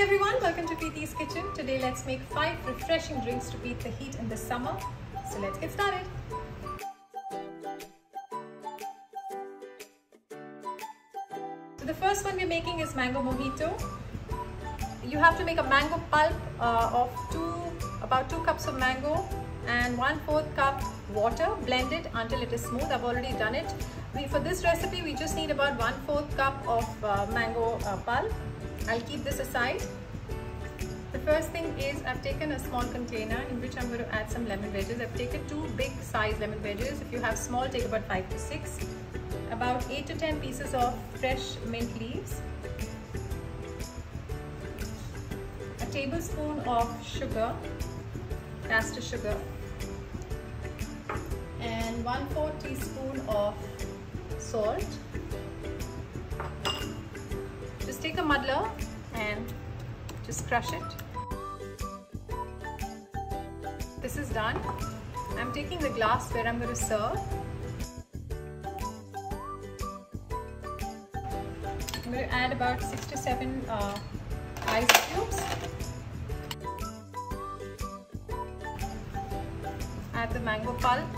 Hey everyone, welcome to Preetii's Kitchen. Today let's make 5 refreshing drinks to beat the heat in the summer. So let's get started. So the first one we're making is mango mojito. You have to make a mango pulp of about 2 cups of mango and 1/4 cup water. Blend it until it is smooth. I've already done it. For this recipe we just need about 1/4 cup of mango pulp. I'll keep this aside. The first thing is I've taken a small container in which I'm going to add some lemon wedges. I've taken 2 big size lemon wedges. If you have small, take about 5 to 6. About 8 to 10 pieces of fresh mint leaves. A tablespoon of sugar, caster sugar. And 1/4 teaspoon of salt. Just take a muddler and just crush it. This is done. I'm taking the glass where I'm going to serve. I'm going to add about 6 to 7 ice cubes. Add the mango pulp.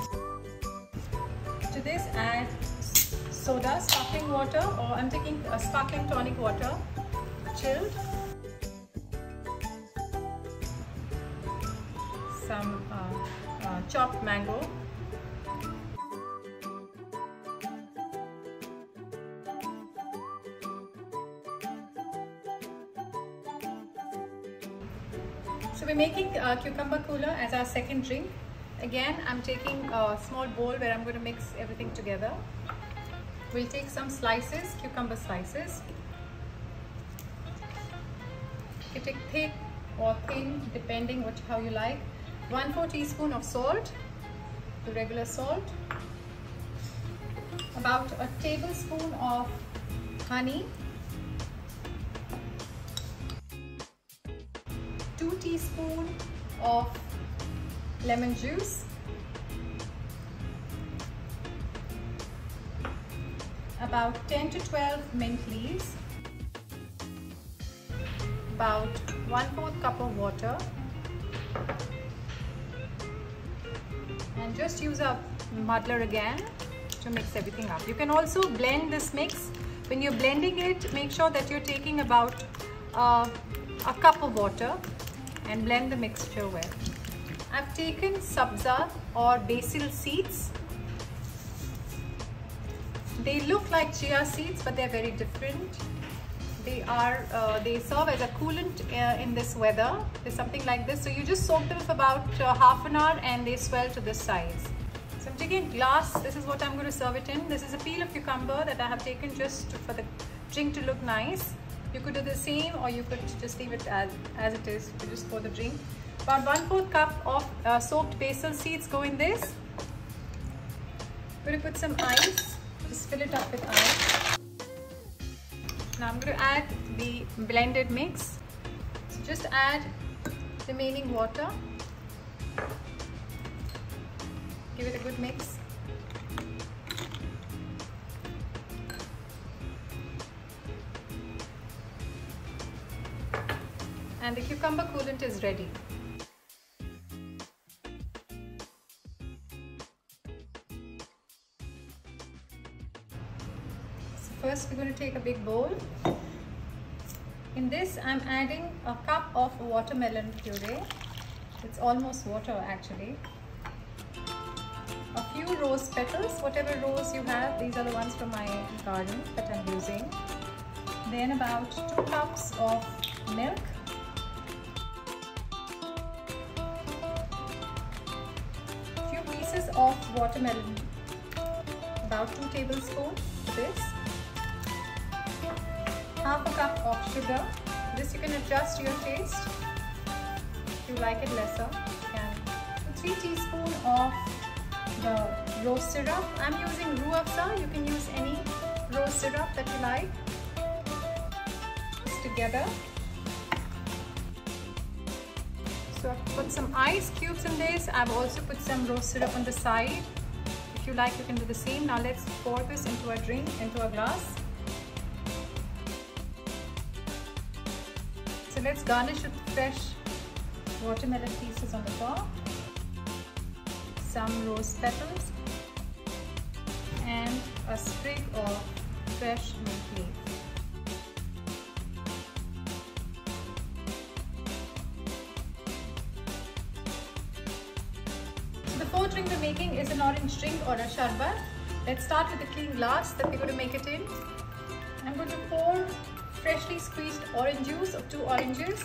To this add soda, sparkling water, or I'm taking a sparkling tonic water, chilled, some chopped mango, so we're making cucumber cooler as our second drink. Again, I'm taking a small bowl where I'm going to mix everything together. We'll take some slices, cucumber slices. You can take thick or thin, depending how you like. 1/4 teaspoon of salt, the regular salt. About a tablespoon of honey. 2 teaspoon of lemon juice. About 10 to 12 mint leaves, about 1/4 cup of water, and just use a muddler again to mix everything up. You can also blend this mix. When you're blending it, make sure that you're taking about a cup of water and blend the mixture well. I've taken sabza or basil seeds. They look like chia seeds, but they're very different. They serve as a coolant in this weather. There's something like this. So you just soak them for about half an hour and they swell to this size. So I'm taking a glass. This is what I'm going to serve it in. This is a peel of cucumber that I have taken just for the drink to look nice. You could do the same, or you could just leave it as it is. You could just pour the drink. About 1/4 cup of soaked basil seeds go in this. We're going to put some ice. Just fill it up with ice. Now I'm going to add the blended mix. So just add remaining water. Give it a good mix. And the cucumber coolant is ready. First, we're going to take a big bowl. In this, I'm adding a cup of watermelon puree. It's almost water actually. A few rose petals, whatever rose you have. These are the ones from my garden that I'm using. Then about 2 cups of milk. A few pieces of watermelon, about 2 tablespoons of this. 1/2 a cup of sugar. This you can adjust to your taste. If you like it lesser, you can. 3 teaspoons of the rose syrup. I'm using Rooh Afza. You can use any rose syrup that you like. Mix together. So I've put some ice cubes in this. I've also put some rose syrup on the side. If you like, you can do the same. Now let's pour this into a drink, into a glass. let's garnish with fresh watermelon pieces on the top, some rose petals, and a sprig of fresh mint leaf. So the fourth drink we're making is an orange drink or a sharbat. Let's start with a clean glass that we're going to make it in. I'm going to pour freshly squeezed orange juice of 2 oranges,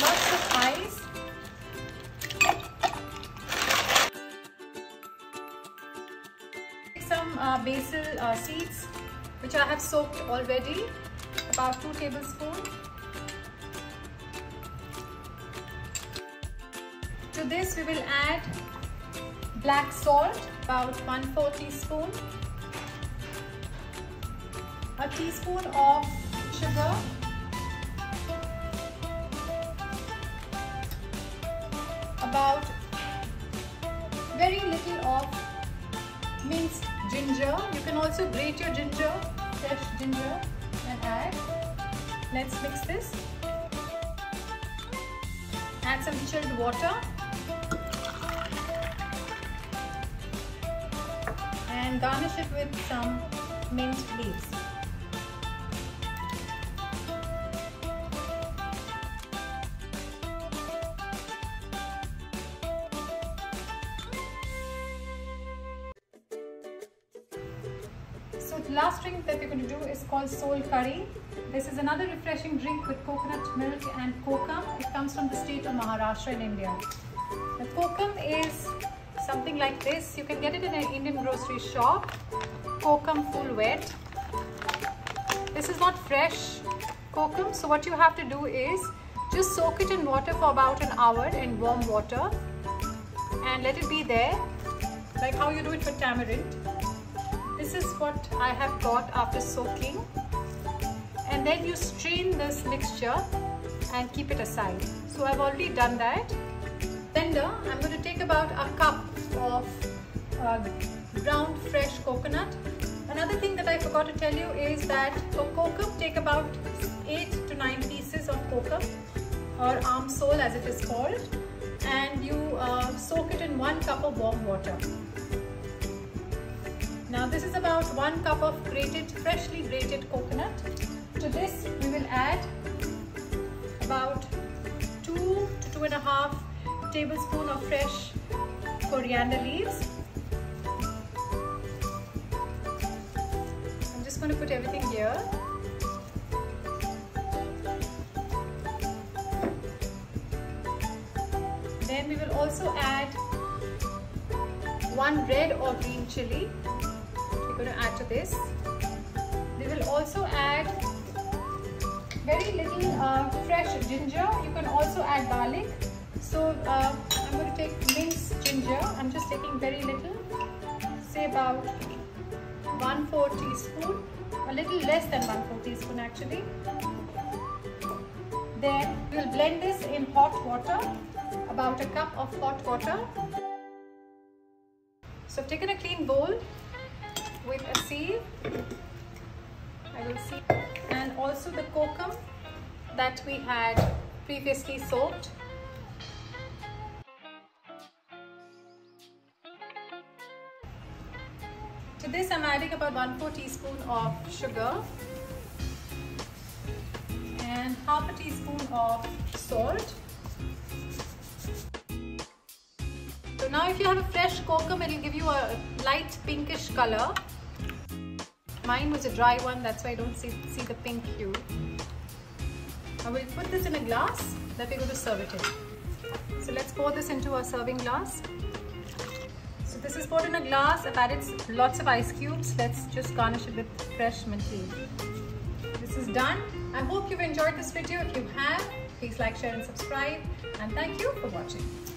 lots of ice, some basil seeds which I have soaked already, about 2 tablespoons. To this we will add black salt, about 1/4 teaspoon, a teaspoon of sugar, about very little of minced ginger. You can also grate your ginger, fresh ginger, and add. Let's mix this. Add some chilled water and garnish it with some mint leaves. So the last drink that we're going to do is called Sol Curry. This is another refreshing drink with coconut milk and kokum. It comes from the state of Maharashtra in India. The kokum is something like this. You can get it in an Indian grocery shop. Kokum full wet. This is not fresh kokum, so what you have to do is just soak it in water for about an hour in warm water and let it be there, like how you do it for tamarind. This is what I have got after soaking, and then you strain this mixture and keep it aside. So I've already done that. Blender, I'm going to take about a cup of brown fresh coconut. Another thing that I forgot to tell you is that for kokum, take about 8 to 9 pieces of kokum, or amsol as it is called, and you soak it in 1 cup of warm water. Now this is about 1 cup of grated, freshly grated coconut. To this we will add about 2 to 2.5 tablespoons of fresh coriander leaves. I'm just going to put everything here. Then we will also add 1 red or green chili. We're going to add to this. We will also add very little fresh ginger. You can also add garlic. So I'm going to take minced ginger. I'm just taking very little, say about 1/4 teaspoon, a little less than 1/4 teaspoon actually. Then we'll blend this in hot water, about 1 cup of hot water. So I've taken a clean bowl with a sieve, I will see, and also the kokum that we had previously soaked. To this I'm adding about 1/4 teaspoon of sugar and 1/2 teaspoon of salt. So now if you have a fresh kokum, it will give you a light pinkish color. Mine was a dry one, that's why I don't see the pink hue. Now we'll put this in a glass that we're going to serve it in. So let's pour this into our serving glass. So this is poured in a glass. I've added lots of ice cubes. Let's just garnish it with fresh mint leaf. This is done. I hope you've enjoyed this video. If you have, please like, share and subscribe. And thank you for watching.